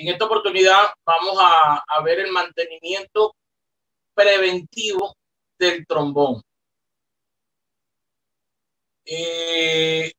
En esta oportunidad vamos a ver el mantenimiento preventivo del trombón. Tenemos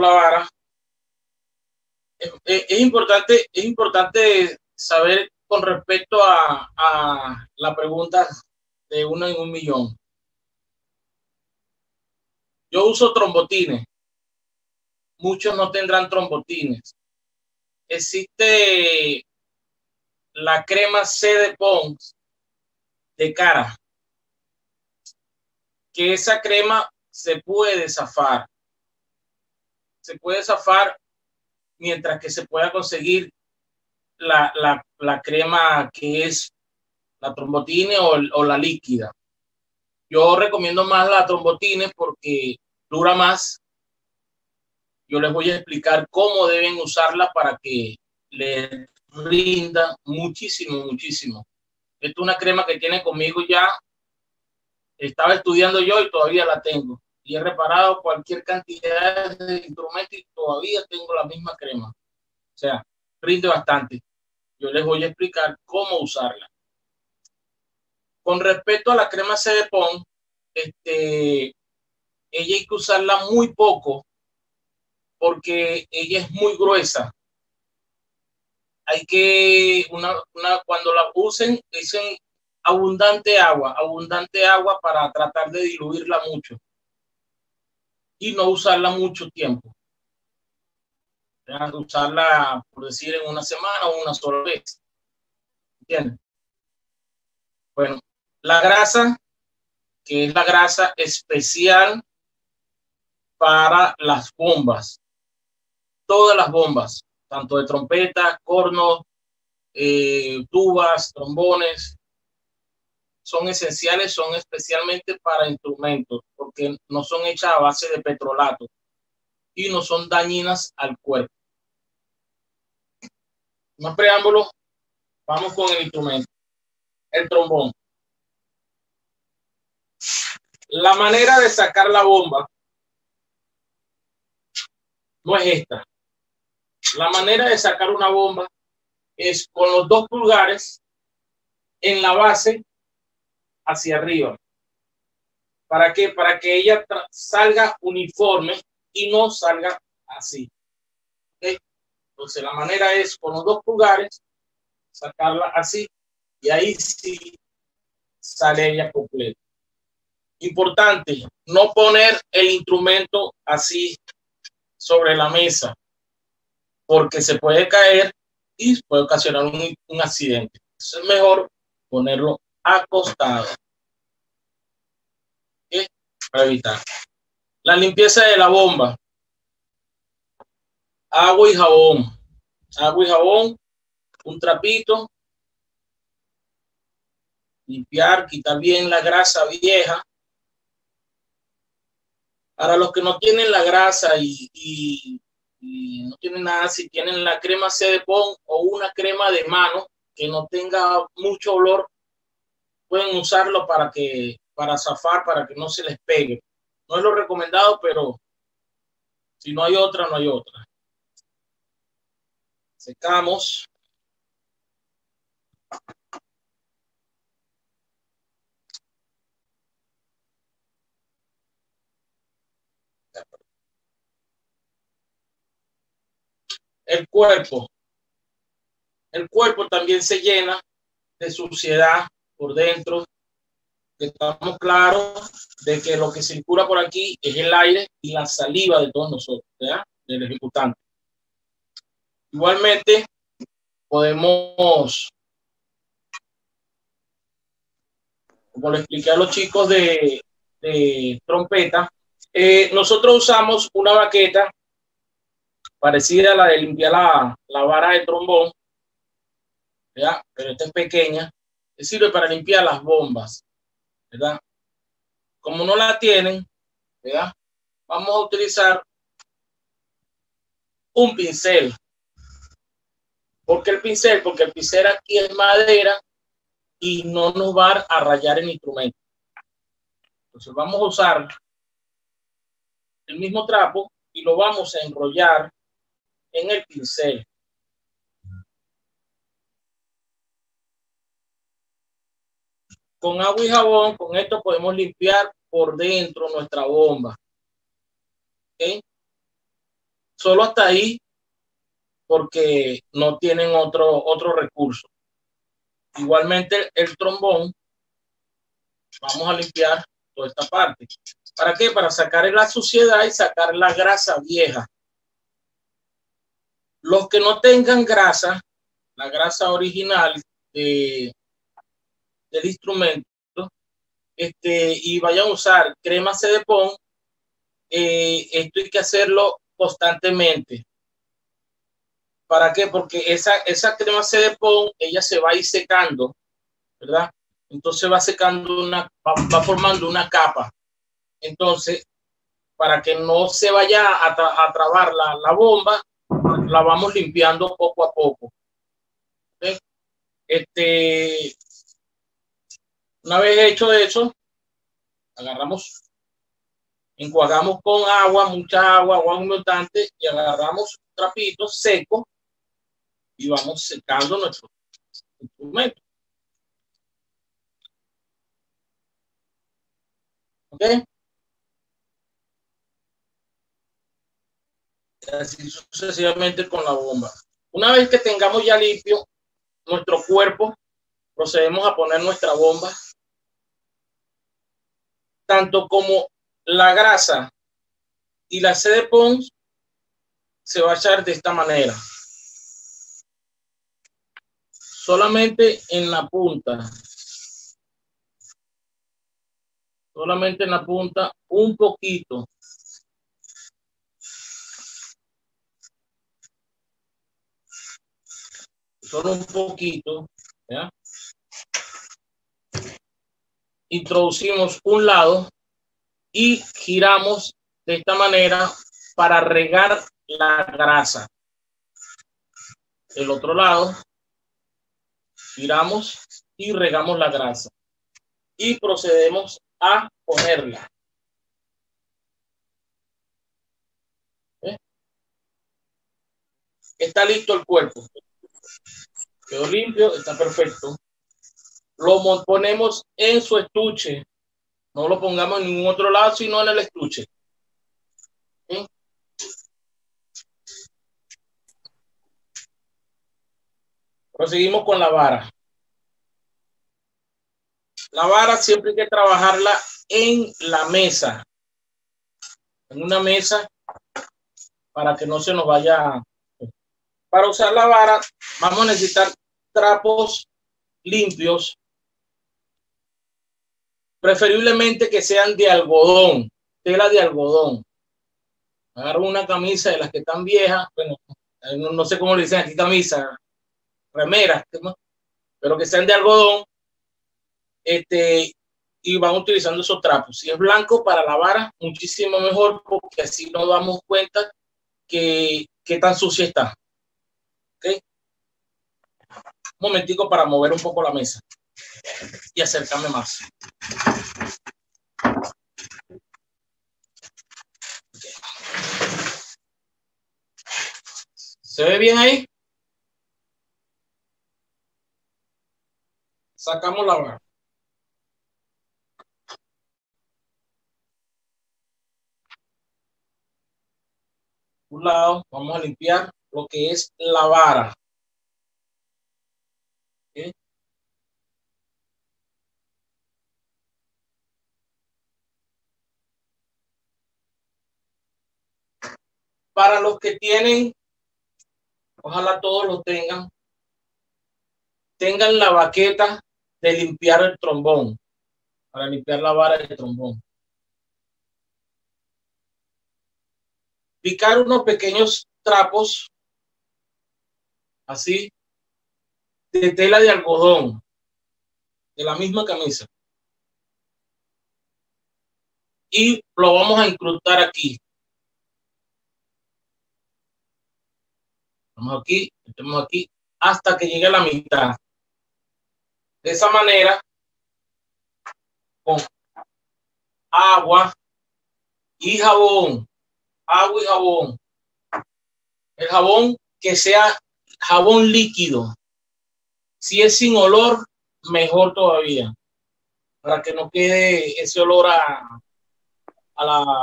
la vara. Es importante saber con respecto a la pregunta de 1 en 1.000.000. Yo uso trombotines. Muchos no tendrán trombotines. Existe la crema CD-POM de cara, que esa crema se puede zafar. Se puede zafar mientras que se pueda conseguir la crema que es la trombotine o la líquida. Yo recomiendo más la trombotine porque dura más. Yo les voy a explicar cómo deben usarla para que les rinda muchísimo, muchísimo. Esta es una crema que tiene conmigo ya. Estaba estudiando yo y todavía la tengo. Y he reparado cualquier cantidad de instrumentos y todavía tengo la misma crema. O sea, rinde bastante. Yo les voy a explicar cómo usarla. Con respecto a la crema CD-POM, ella hay que usarla muy poco, porque ella es muy gruesa. Hay que, cuando la usen, usen abundante agua para tratar de diluirla mucho y no usarla mucho tiempo. Usarla, por decir, en una semana o una sola vez. ¿Entienden? Bueno, la grasa, que es la grasa especial para las bombas. Todas las bombas, tanto de trompetas, cornos, tubas, trombones, son esenciales, son especialmente para instrumentos, porque no son hechas a base de petrolato y no son dañinas al cuerpo. Más preámbulos, vamos con el instrumento, el trombón. La manera de sacar la bomba no es esta. La manera de sacar una bomba es con los 2 pulgares en la base hacia arriba. ¿Para qué? Para que ella salga uniforme y no salga así. ¿Okay? Entonces la manera es con los 2 pulgares sacarla así y ahí sí sale ella completa. Importante, no poner el instrumento así sobre la mesa, porque se puede caer y puede ocasionar un accidente. Entonces es mejor ponerlo acostado, ¿okay? Para evitar. La limpieza de la bomba: agua y jabón. Agua y jabón, un trapito. Limpiar, quitar bien la grasa vieja. Para los que no tienen la grasa y no tienen nada, si tienen la crema CD-POM o una crema de mano que no tenga mucho olor, pueden usarlo para zafar, para que no se les pegue. No es lo recomendado, pero si no hay otra, no hay otra. Secamos. El cuerpo. El cuerpo también se llena de suciedad por dentro. Estamos claros de que lo que circula por aquí es el aire y la saliva de todos nosotros, ¿verdad? Del ejecutante. Igualmente, podemos, como le expliqué a los chicos de trompeta, nosotros usamos una baqueta parecida a la de limpiar la vara de trombón, ¿verdad? Pero esta es pequeña, que sirve para limpiar las bombas, ¿verdad? Como no la tienen, ¿verdad?, vamos a utilizar un pincel. ¿Por qué el pincel? Porque el pincel aquí es madera y no nos va a rayar el instrumento. Entonces vamos a usar el mismo trapo y lo vamos a enrollar en el pincel. Con agua y jabón, con esto podemos limpiar por dentro nuestra bomba. ¿Okay? Solo hasta ahí, porque no tienen otro recurso. Igualmente el trombón, vamos a limpiar toda esta parte. ¿Para qué? Para sacar la suciedad y sacar la grasa vieja. Los que no tengan grasa, la grasa original del instrumento, y vayan a usar crema CD-POM, esto hay que hacerlo constantemente. ¿Para qué? Porque esa crema CD-POM, ella se va a ir secando, ¿verdad? Entonces va secando va formando una capa. Entonces, para que no se vaya a trabar la bomba, la vamos limpiando poco a poco. ¿Okay? Una vez hecho eso, agarramos, enjuagamos con agua, mucha agua, agua humectante, y agarramos trapitos secos y vamos secando nuestro instrumento. ¿Ok? Así sucesivamente con la bomba. Una vez que tengamos ya limpio nuestro cuerpo, procedemos a poner nuestra bomba. Tanto como la grasa y la CD-POM se va a echar de esta manera. Solamente en la punta. Solamente en la punta, un poquito. Solo un poquito, ¿ya? Introducimos un lado y giramos de esta manera para regar la grasa. El otro lado, giramos y regamos la grasa. Y procedemos a ponerla. ¿Eh? Está listo el cuerpo. Quedó limpio, está perfecto. Lo ponemos en su estuche. No lo pongamos en ningún otro lado, sino en el estuche. ¿Eh? Proseguimos con la vara. La vara siempre hay que trabajarla en la mesa. En una mesa para que no se nos vaya. Para usar la vara vamos a necesitar trapos limpios. Preferiblemente que sean de algodón, tela de algodón. Agarro una camisa de las que están viejas. Bueno, no sé cómo le dicen aquí camisa. Remeras, pero que sean de algodón. Y van utilizando esos trapos. Si es blanco para la vara, muchísimo mejor, porque así nos damos cuenta que tan sucia está. ¿Okay? Un momentico para mover un poco la mesa y acercarme más. Okay. ¿Se ve bien ahí? Sacamos la vara. Un lado, vamos a limpiar lo que es la vara. ¿Okay? Para los que tienen, ojalá todos lo tengan la baqueta de limpiar el trombón, para limpiar la vara del trombón. Picar unos pequeños trapos, así, de tela de algodón, de la misma camisa. Y lo vamos a incrustar aquí. Vamos aquí, metemos aquí, hasta que llegue a la mitad. De esa manera, con agua y jabón. El jabón que sea jabón líquido. Si es sin olor, mejor todavía. Para que no quede ese olor al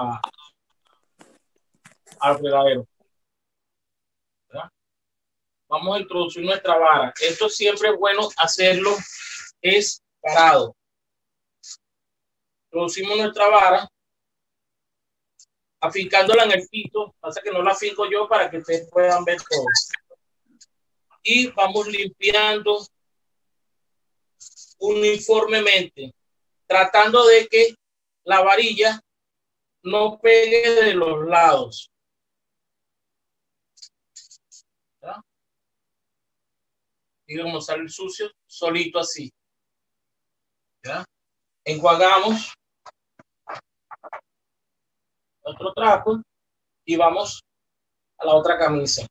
fregadero. ¿Verdad? Vamos a introducir nuestra vara. Esto siempre es bueno hacerlo es parado. Introducimos nuestra vara, afincándola en el piso, pasa que no la afinco yo para que ustedes puedan ver todo. Y vamos limpiando uniformemente, tratando de que la varilla no pegue de los lados. ¿Verdad? Y vamos a salir sucio, solito así. ¿Verdad? Enjuagamos otro trapo y vamos a la otra camisa.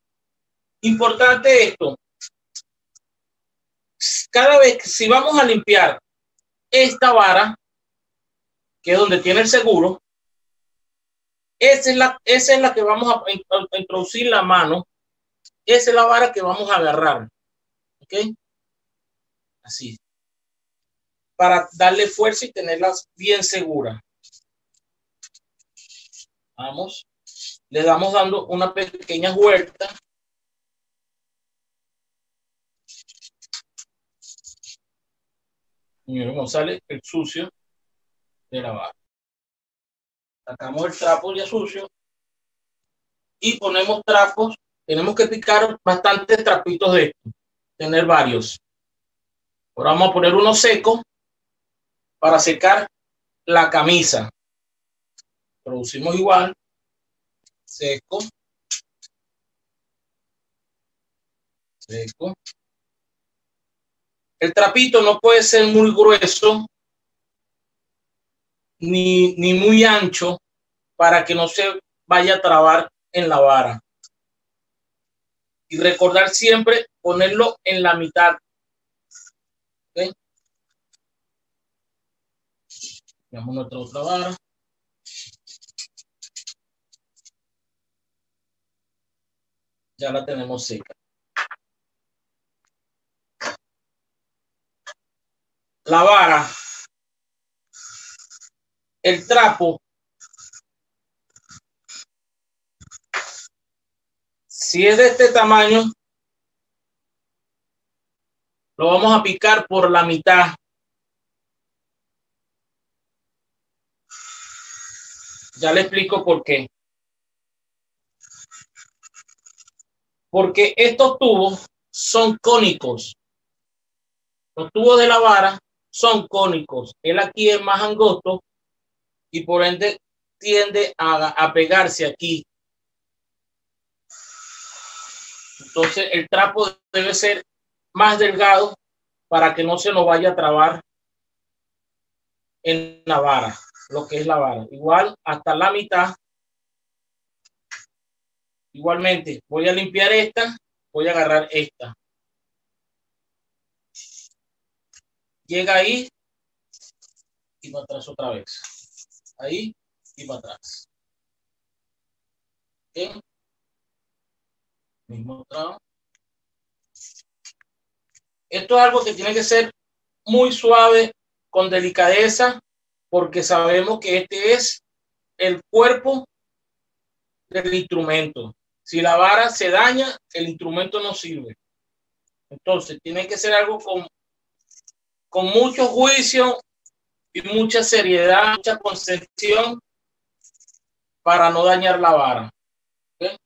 Importante esto. Cada vez que si vamos a limpiar esta vara, que es donde tiene el seguro, esa es la que vamos a introducir la mano. Esa es la vara que vamos a agarrar. ¿Ok? Así. Para darle fuerza y tenerlas bien seguras. Vamos. Le damos dando una pequeña vuelta. Miren cómo sale el sucio de la vara. Sacamos el trapo ya sucio. Y ponemos trapos. Tenemos que picar bastantes trapitos de esto. Tener varios. Ahora vamos a poner uno seco. Para secar la camisa. Producimos igual. Seco. Seco. El trapito no puede ser muy grueso. Ni muy ancho. Para que no se vaya a trabar en la vara. Y recordar siempre ponerlo en la mitad. ¿Ok? Veamos nuestra otra vara. Ya la tenemos seca. La vara, el trapo, si es de este tamaño, lo vamos a picar por la mitad. Ya le explico por qué. Porque estos tubos son cónicos. Los tubos de la vara son cónicos. Él aquí es más angosto y por ende tiende a pegarse aquí. Entonces el trapo debe ser más delgado para que no se nos vaya a trabar en la vara. Lo que es la vara, igual hasta la mitad. Igualmente voy a limpiar esta, voy a agarrar esta, llega ahí y para atrás otra vez, ahí y para atrás. ¿Okay? Mismo trabajo. Esto es algo que tiene que ser muy suave, con delicadeza, porque sabemos que este es el cuerpo del instrumento. Si la vara se daña, el instrumento no sirve. Entonces, tiene que ser algo con mucho juicio y mucha seriedad, mucha concepción para no dañar la vara. ¿Okay?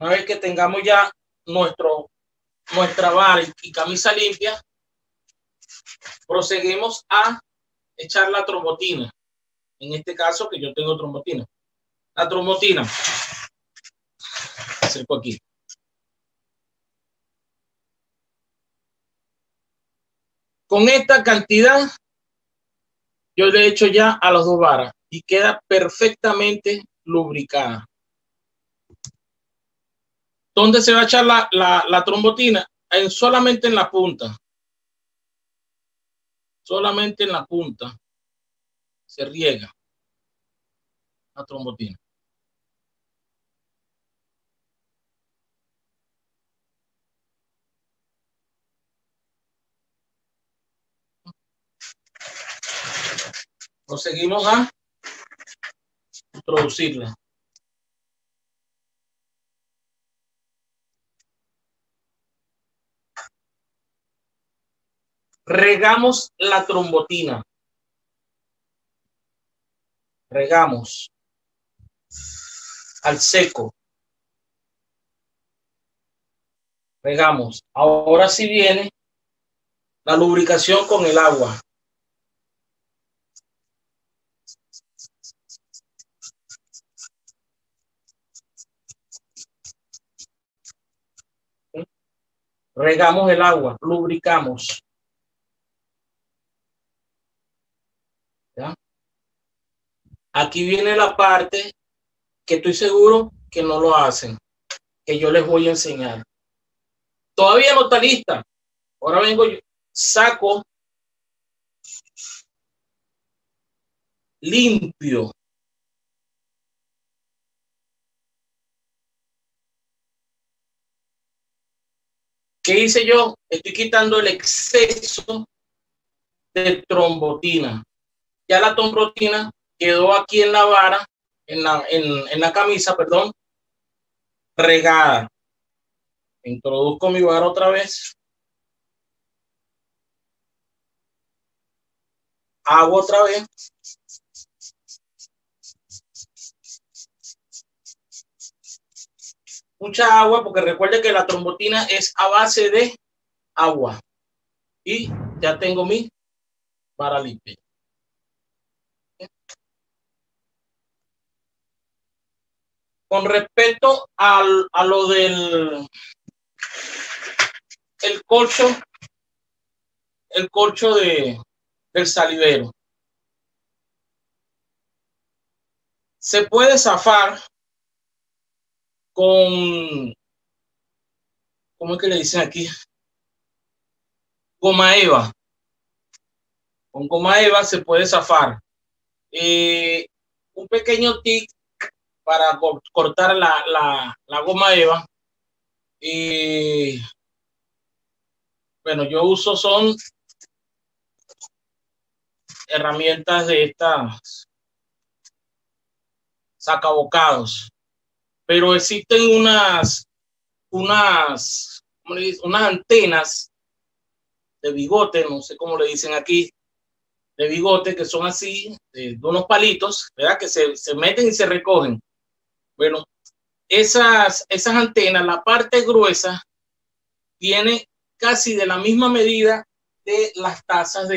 Una vez que tengamos ya nuestra vara y camisa limpia, proseguimos a echar la trombotina. En este caso que yo tengo trombotina. La trombotina. Acerco aquí. Con esta cantidad yo le echo ya a las dos varas y queda perfectamente lubricada. ¿Dónde se va a echar la trombotina? Solamente en la punta. Solamente en la punta se riega. a trombotina. Conseguimos a introducirla. Regamos la trombotina. Regamos al seco. Regamos. Ahora sí viene la lubricación con el agua. Regamos el agua, lubricamos. ¿Ya? Aquí viene la parte que estoy seguro que no lo hacen, que yo les voy a enseñar. Todavía no está lista. Ahora vengo yo, saco, limpio. ¿Qué hice yo? Estoy quitando el exceso de trombotina. Ya la trombotina quedó aquí en la vara, en la camisa, perdón, regada. Introduzco mi vara otra vez. Hago otra vez. Mucha agua, porque recuerde que la trombotina es a base de agua. Y ya tengo mi vara limpia. Con respecto a lo del el corcho del salivero. Se puede zafar con, ¿cómo es que le dicen aquí? Goma eva. Con goma eva se puede zafar. Un pequeño tic para cortar la goma eva. Bueno, yo uso son herramientas de estas sacabocados. Pero existen unas antenas de bigote, no sé cómo le dicen aquí, de bigote, que son así, de unos palitos, ¿verdad? Que se meten y se recogen. Bueno, esas antenas, la parte gruesa, tiene casi de la misma medida de las tazas